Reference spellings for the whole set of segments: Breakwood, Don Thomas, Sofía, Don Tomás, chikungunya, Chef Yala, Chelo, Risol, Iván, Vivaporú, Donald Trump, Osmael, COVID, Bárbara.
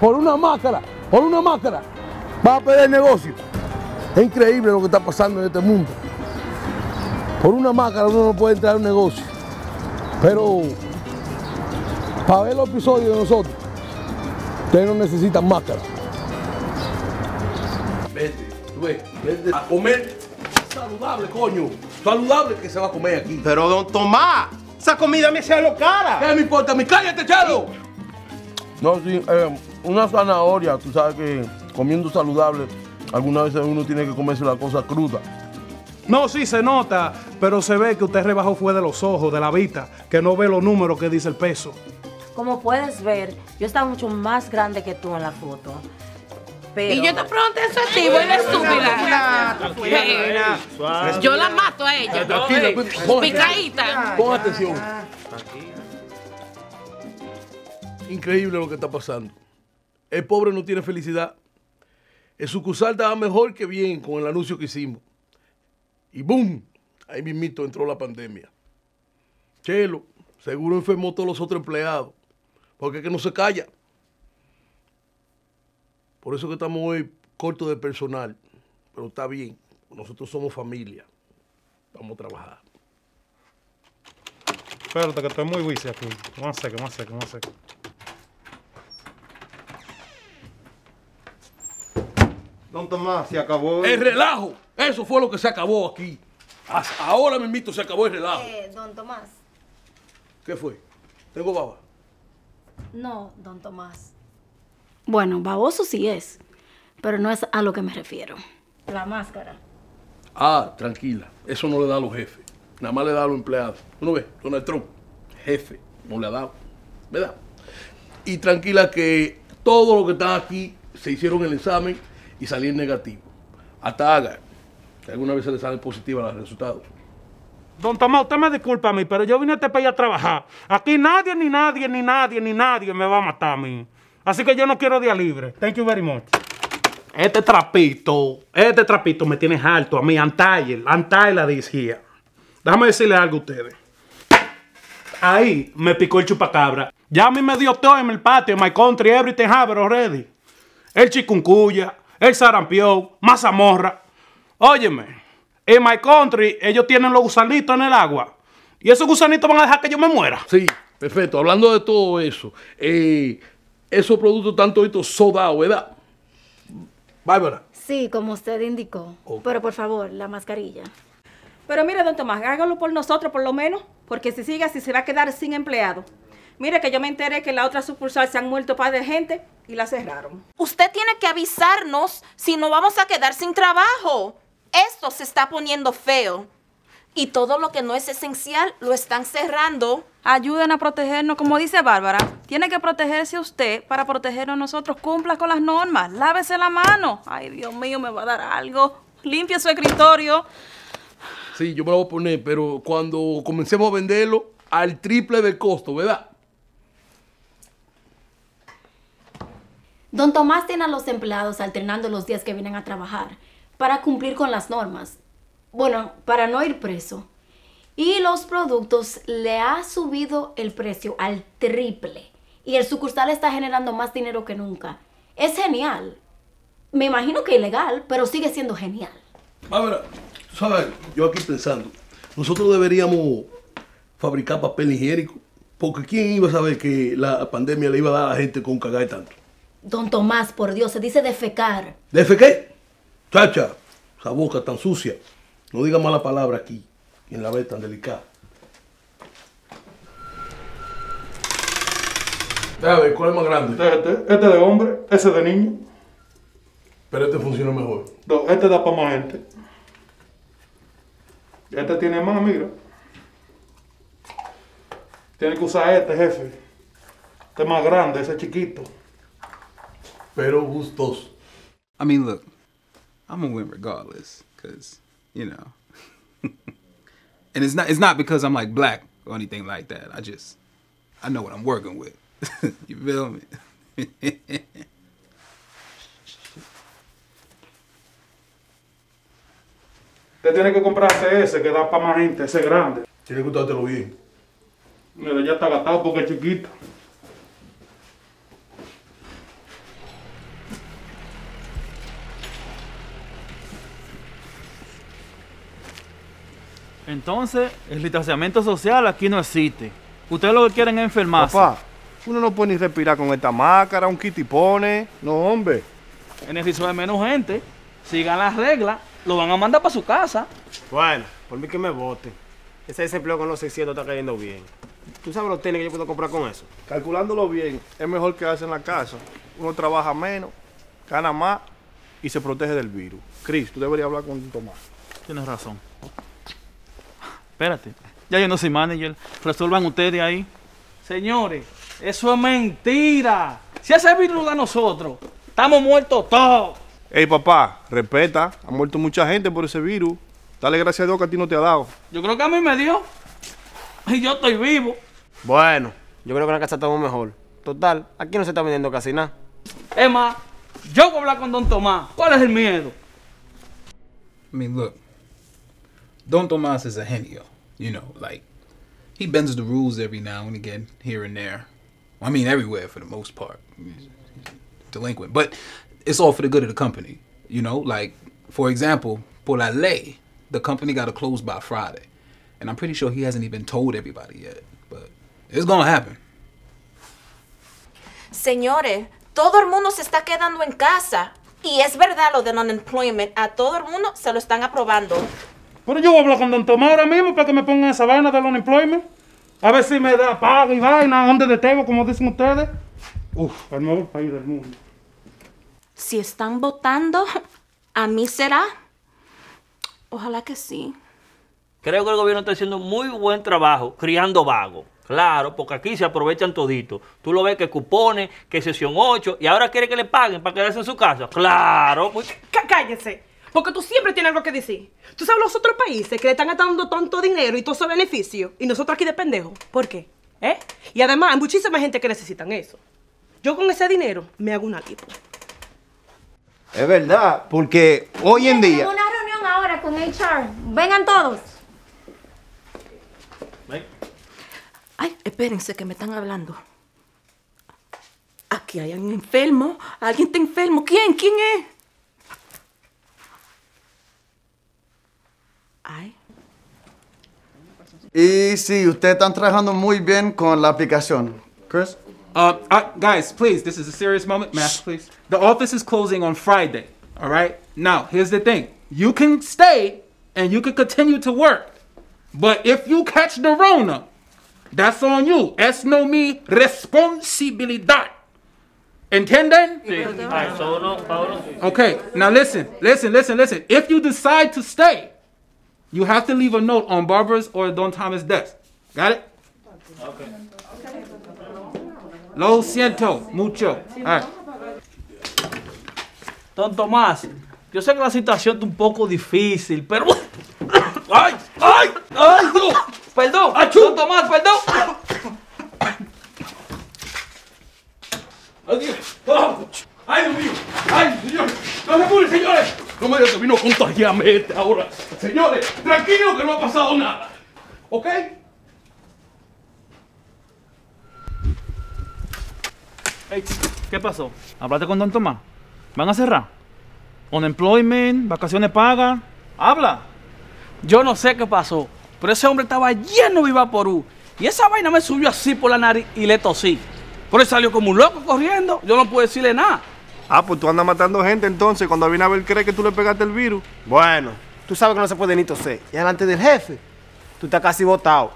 Por una máscara, vas a perder negocio. Es increíble lo que está pasando en este mundo. Por una máscara uno no puede entrar a un negocio. Pero para ver los episodios de nosotros, ustedes no necesitan máscara. Vete a comer saludable, coño. Saludable que se va a comer aquí. Pero don Tomás, esa comida me sale cara. ¿Qué me importa? ¡Cállate, Chelo! No, sí, una zanahoria, tú sabes que comiendo saludable, algunas veces uno tiene que comerse la cosa cruda. No, sí, se nota, pero se ve que usted rebajó fue de los ojos, de la vista, que no ve los números que dice el peso. Como puedes ver, yo estaba mucho más grande que tú en la foto. Pero... Y yo te pregunté eso a ti, vuelve estúpida. Yo la mato a ella. Picadita. Pon atención. Increíble lo que está pasando. El pobre no tiene felicidad. El sucursal estaba mejor que bien con el anuncio que hicimos. Y ¡boom! Ahí mismito entró la pandemia. Chelo, seguro enfermó a todos los otros empleados. Porque es que no se calla. Por eso que estamos hoy cortos de personal. Pero está bien. Nosotros somos familia. Vamos a trabajar. Espérate que estoy muy bici aquí. Más seco. Don Tomás, se acabó. El relajo. Eso fue lo que se acabó aquí. Hasta ahora mismo se acabó el relajo. Don Tomás. ¿Qué fue? ¿Tengo baba? No, don Tomás. Bueno, baboso sí es, pero no es a lo que me refiero. La máscara. Ah, tranquila. Eso no le da a los jefes. Nada más le da a los empleados. ¿Tú no ves? Donald Trump, jefe, no le ha dado. ¿Verdad? Y tranquila que todos los que están aquí se hicieron el examen y salieron negativos. Hasta haga. Alguna vez se le salen positivas los resultados. Don Tomás, usted me disculpa a mí, pero yo vine a este país a trabajar. Aquí nadie me va a matar a mí. Así que yo no quiero día libre. Thank you very much. Este trapito me tiene harto a mí. Antaila decía. Déjame decirle algo a ustedes. Ahí me picó el chupacabra. Ya a mí me dio todo en el patio, my country, everything happened already. El chikungunya, el sarampión, mazamorra. Óyeme, en my country ellos tienen los gusanitos en el agua. Y esos gusanitos van a dejar que yo me muera. Sí, perfecto. Hablando de todo eso, esos productos están toditos sodados, ¿verdad? Bárbara. Sí, como usted indicó. Okay. Pero por favor, la mascarilla. Pero mire, don Tomás, hágalo por nosotros por lo menos, porque si sigue así se va a quedar sin empleado. Mire que yo me enteré que en la otra sucursal se han muerto un par de gente y la cerraron. Usted tiene que avisarnos si no vamos a quedar sin trabajo. Esto se está poniendo feo. Y todo lo que no es esencial lo están cerrando. Ayuden a protegernos, como dice Bárbara. Tiene que protegerse usted para protegernos nosotros. Cumpla con las normas. Lávese la mano. Ay, Dios mío, me va a dar algo. Limpie su escritorio. Sí, yo me lo voy a poner, pero cuando comencemos a venderlo al triple del costo, ¿verdad? Don Tomás tiene a los empleados alternando los días que vienen a trabajar para cumplir con las normas. Bueno, para no ir preso. Y los productos le ha subido el precio al triple. Y el sucursal está generando más dinero que nunca. Es genial. Me imagino que ilegal, pero sigue siendo genial. Bárbara, tú sabes, yo aquí pensando, nosotros deberíamos fabricar papel higiénico. Porque ¿quién iba a saber que la pandemia le iba a dar a la gente con cagar tanto? Don Tomás, por Dios, se dice defecar. ¿Defequé? Chacha, esa boca tan sucia. No diga mala palabra aquí. ¿Quién la ve tan delicada? A ver, ¿cuál es más grande? Este de hombre, ese de niño. Pero este funciona mejor. No, este da para más gente. Este tiene más, mira. Tiene que usar este, jefe. Este es más grande, ese chiquito. Pero gustos. I mean, look, I'm gonna win regardless, because, you know. And it's not because I'm like black or anything like that. I know what I'm working with. You feel me? Usted tiene que comprarse ese que da para más gente, ese grande. Tiene que gustártelo bien. Mira, ya está gastado porque es chiquito. Entonces, el distanciamiento social aquí no existe. Ustedes lo que quieren es enfermarse. Papá, uno no puede ni respirar con esta máscara, un kitipone. No, hombre. En el Risol de menos gente. Sigan las reglas, lo van a mandar para su casa. Bueno, por mí que me voten. Ese desempleo con los 600 está cayendo bien. ¿Tú sabes los tenis que yo puedo comprar con eso? Calculándolo bien, es mejor quedarse en la casa. Uno trabaja menos, gana más y se protege del virus. Chris, tú deberías hablar con Tomás. Tienes razón. Espérate, ya yo no soy manager. Resuelvan ustedes ahí. Señores, eso es mentira. Si ese virus da a nosotros, estamos muertos todos. Ey, papá, respeta. Ha muerto mucha gente por ese virus. Dale gracias a Dios que a ti no te ha dado. Yo creo que a mí me dio. Y yo estoy vivo. Bueno, yo creo que en la casa estamos mejor. Total, aquí no se está vendiendo casi nada. Es más, yo voy a hablar con Don Tomás. ¿Cuál es el miedo? I mean, look. Don Tomás is a genio. You know, like, he bends the rules every now and again, here and there. I mean, everywhere for the most part. He's delinquent. But it's all for the good of the company. You know, like, for example, por la ley, the company got to close by Friday. And I'm pretty sure he hasn't even told everybody yet, but it's gonna happen. Señores, todo el mundo se está quedando en casa. Y es verdad lo del unemployment. A todo el mundo se lo están aprobando. Pero yo voy a hablar con Don Tomás ahora mismo para que me pongan esa vaina del unemployment. A ver si me da pago y vaina, donde detego, como dicen ustedes. Uf, el mejor país del mundo. Si están votando, a mí será. Ojalá que sí. Creo que el gobierno está haciendo muy buen trabajo criando vagos. Claro, porque aquí se aprovechan todito. Tú lo ves que cupones, que sesión 8, y ahora quiere que le paguen para quedarse en su casa. Claro. Pues... Cállense, porque tú siempre tienes algo que decir. Tú sabes los otros países que le están gastando tanto dinero y todo su beneficio, y nosotros aquí de pendejos. ¿Por qué? ¿Eh? Y además hay muchísima gente que necesitan eso. Yo con ese dinero me hago una tipo. Es verdad, porque hoy en día... Una reunión ahora con HR. Vengan todos. Ay, espérense que me están hablando. Aquí hay alguien enfermo. Alguien está enfermo. ¿Quién? ¿Quién es? Ay. Y sí, ustedes están trabajando muy bien con la aplicación. Chris? Guys, please, this is a serious moment. Mask, please. The office is closing on Friday, all right? Now, here's the thing. You can stay and you can continue to work. But if you catch the Rona, that's on you. Es no mi responsabilidad. ¿Entienden? Sí. Okay, now listen. If you decide to stay, you have to leave a note on Barbara's or Don Thomas' desk. Got it? Okay. Lo siento mucho. All right. Don Tomás, yo sé que la situación es un poco difícil, pero... ¡Ay! ¡Perdón! ¡Achú! ¡Don Tomás, perdón! ¡Adiós! ¡Ay, Dios mío! ¡Ay, señores! ¡No se apuren, señores! No me digas que vino a contagiarme ahora. Señores, tranquilos que no ha pasado nada. ¿Ok? Hey, ¿qué pasó? ¿Hablaste con Don Tomás? ¿Van a cerrar? Unemployment, vacaciones pagas. ¡Habla! Yo no sé qué pasó. Pero ese hombre estaba lleno de Vivaporú. Y esa vaina me subió así por la nariz y le tosí. Por eso salió como un loco corriendo. Yo no pude decirle nada. Ah, pues tú andas matando gente entonces. Cuando viene a ver, cree que tú le pegaste el virus. Bueno, tú sabes que no se puede ni toser. Y delante del jefe, tú estás casi botado.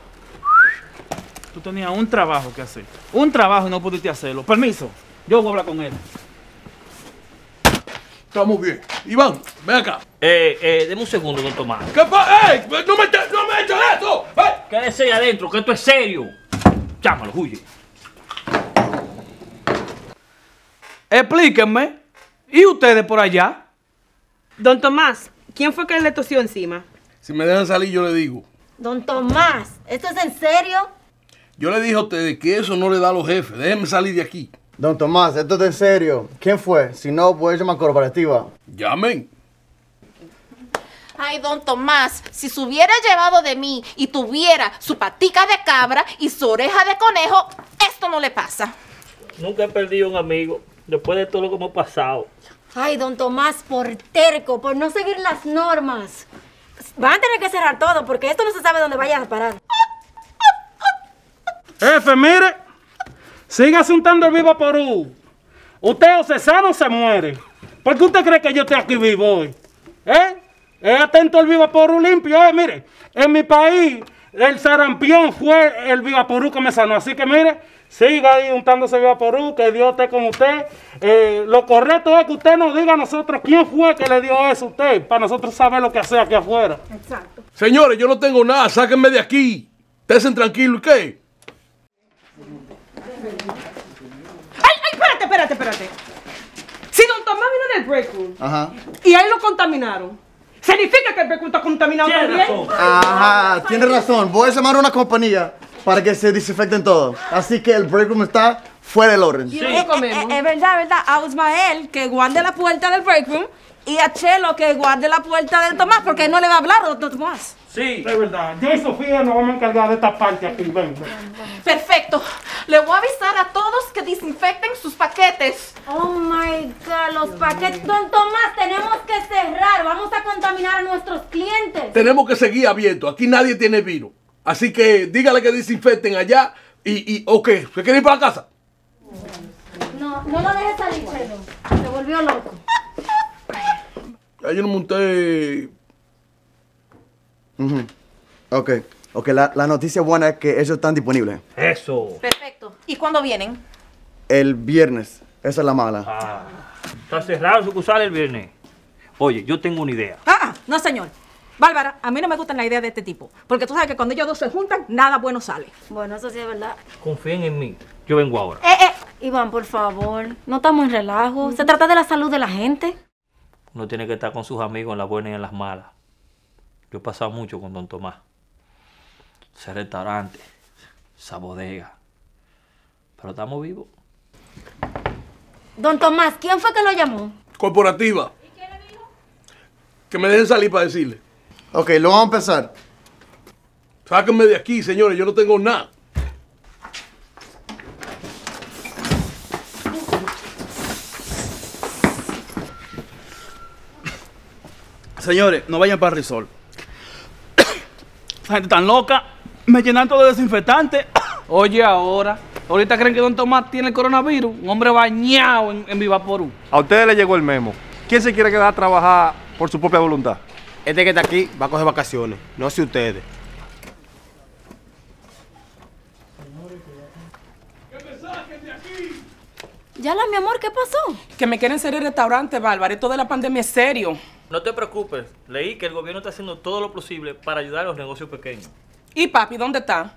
Tú tenías un trabajo que hacer. Un trabajo y no pudiste hacerlo. Permiso, yo voy a hablar con él. Estamos bien. Iván, ven acá. Deme un segundo, Don Tomás. ¿Qué pasa? ¡Ey! ¡No me eches esto! ¡Ey! Quédese ahí adentro, que esto es serio. Llámalo, huye. Explíquenme. ¿Y ustedes por allá? Don Tomás, ¿quién fue que le tosió encima? Si me dejan salir, yo le digo. Don Tomás, ¿esto es en serio? Yo le dije a ustedes que eso no le da a los jefes. Déjenme salir de aquí. Don Tomás, esto es en serio. ¿Quién fue? Si no, puede llamar corporativa. Llamen. Ay, Don Tomás, si se hubiera llevado de mí y tuviera su patica de cabra y su oreja de conejo, esto no le pasa. Nunca he perdido un amigo después de todo lo que hemos pasado. Ay, Don Tomás, por terco, por no seguir las normas. Van a tener que cerrar todo porque esto no se sabe dónde vayas a parar. Jefe, mire, sígase untando el Vivaporú. Usted o se sana o se muere. ¿Por qué usted cree que yo estoy aquí vivo hoy? ¿Eh? Atento al Vivaporú limpio. Mire, en mi país el sarampión fue el Vivaporú que me sanó. Así que mire, siga ahí untándose Vivaporú, que Dios esté con usted. Lo correcto es que usted nos diga a nosotros quién fue que le dio eso a usted, para nosotros saber lo que hacer aquí afuera. Exacto. Señores, yo no tengo nada, sáquenme de aquí. Estén tranquilos, ¿y qué? ¡Ay, espérate, espérate, espérate! Si Don Tomás vino del Breakwood, ajá, y ahí lo contaminaron, ¿significa que el Breakwood está contaminado también? Ajá, tiene razón. Voy a llamar a una compañía para que se desinfecten todo. Así que el Breakwood está fuera del orden. Sí. Es verdad, es verdad. A Osmael que guarde la puerta del Breakwood y a Chelo que guarde la puerta del Tomás, porque él no le va a hablar a Don Tomás. Sí, es verdad. Yo y Sofía nos vamos a encargar de esta parte aquí. Ven. Perfecto. Le voy a avisar a todos que desinfecten sus paquetes. Oh my God, los paquetes. Don Tomás, tenemos que cerrar. Vamos a contaminar a nuestros clientes. Tenemos que seguir abierto. Aquí nadie tiene virus. Así que dígale que desinfecten allá y ok, ¿se quiere ir para la casa? No, no lo dejes salir, Chelo. Se volvió loco. Yo no monté. Ok, la noticia buena es que ellos están disponibles. Eso. Perfecto. ¿Y cuándo vienen? El viernes. Esa es la mala. Ah, está cerrado sucursal el viernes. Oye, yo tengo una idea. Ah, no señor. Bárbara, a mí no me gustan las ideas de este tipo. Porque tú sabes que cuando ellos dos se juntan, nada bueno sale. Bueno, eso sí es verdad. Confíen en mí. Yo vengo ahora. Iván, por favor. No estamos en relajo. Se trata de la salud de la gente. Uno tiene que estar con sus amigos en las buenas y en las malas. Yo he pasado mucho con Don Tomás. Ese restaurante, esa bodega. Pero estamos vivos. Don Tomás, ¿quién fue que lo llamó? Corporativa. ¿Y quién le dijo? Que me dejen salir para decirle. Ok, lo vamos a empezar. Sáquenme de aquí, señores, yo no tengo nada. Señores, no vayan para Risol. Esa gente tan loca, me llenan todo de desinfectante. Oye, ahorita creen que Don Tomás tiene el coronavirus, un hombre bañado en Vivaporú. A ustedes les llegó el memo. ¿Quién se quiere quedar a trabajar por su propia voluntad? Este que está aquí va a coger vacaciones, no sé ustedes. Yala, mi amor, ¿qué pasó? Que me quieren cerrar el restaurante, Bárbara. Esto de la pandemia es serio. No te preocupes. Leí que el gobierno está haciendo todo lo posible para ayudar a los negocios pequeños. ¿Y papi, dónde está?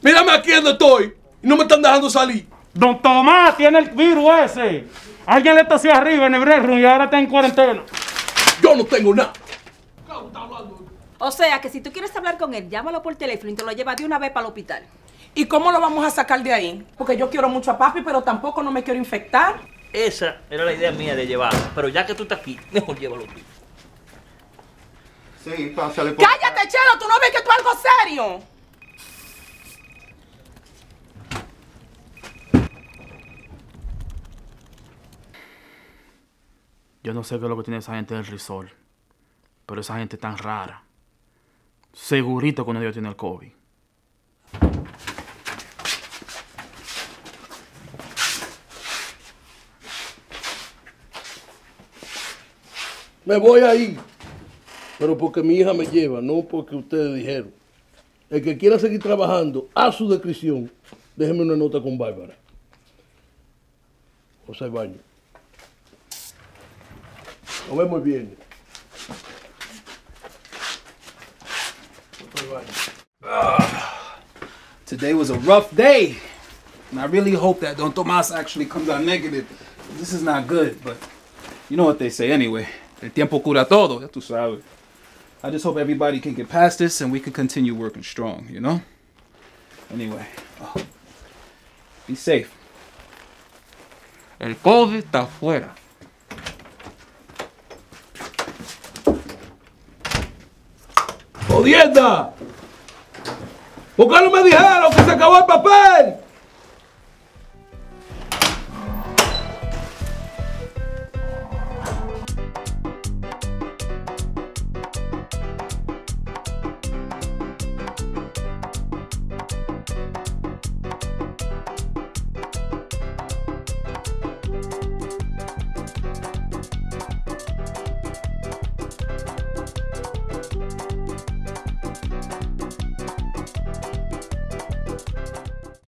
Mírame aquí donde estoy. No me están dejando salir. Don Tomás tiene el virus ese. Alguien le está hacia arriba en el breakroom y ahora está en cuarentena. Yo no tengo nada. O sea, que si tú quieres hablar con él, llámalo por teléfono y te lo llevas de una vez para el hospital. ¿Y cómo lo vamos a sacar de ahí? Porque yo quiero mucho a papi, pero tampoco no me quiero infectar. Esa era la idea mía de llevarlo, pero ya que tú estás aquí, mejor llévalo tú. Sí, pásale por... ¡Cállate, Chelo! ¡Tú no ves que esto es algo serio! Yo no sé qué es lo que tiene esa gente del Risol, pero esa gente tan rara. Segurito que uno de ellos tiene el COVID. Me voy ahí, pero porque mi hija me lleva, no porque ustedes dijeron. El que quiera seguir trabajando a su discreción, déjeme una nota con Bárbara. José Baño. Nos vemos el viernes. José Baño. Today was a rough day, and I really hope that Don Tomás actually comes out negative. This is not good, but you know what they say anyway. El tiempo cura todo, ya tú sabes. I just hope everybody can get past this and we can continue working strong, you know? Anyway, be safe. El COVID está afuera. ¡Jodienda! ¿Por qué no me dijeron que se acabó el papel?